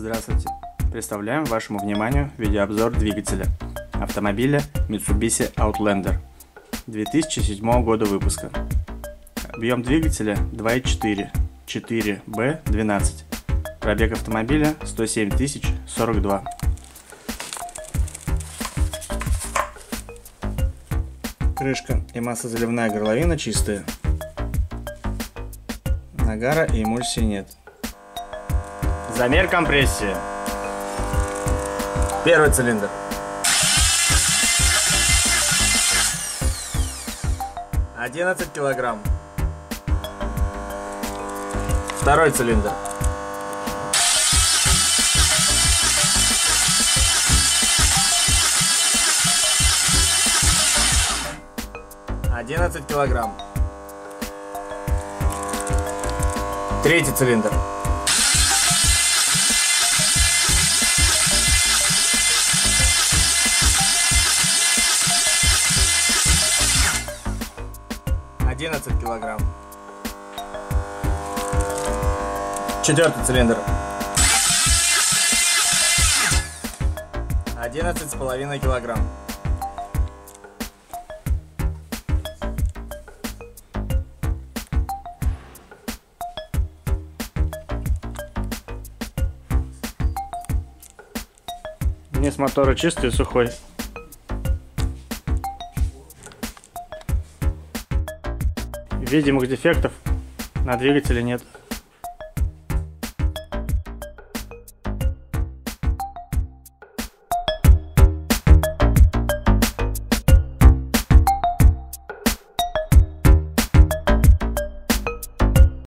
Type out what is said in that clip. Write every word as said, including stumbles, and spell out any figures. Здравствуйте! Представляем вашему вниманию видеообзор двигателя автомобиля Mitsubishi Outlander две тысячи седьмого года выпуска. Объем двигателя два и четыре, четыре бэ двенадцать. Пробег автомобиля сто семь тысяч сорок два. Крышка и маслозаливная горловина чистые. Нагара и эмульсии нет. Замер компрессии. Первый цилиндр. одиннадцать килограмм. Второй цилиндр. одиннадцать килограмм. Третий цилиндр. одиннадцать килограмм. Четвертый цилиндр. одиннадцать с половиной килограмм. Низ мотора чистый и сухой. Видимых дефектов на двигателе нет.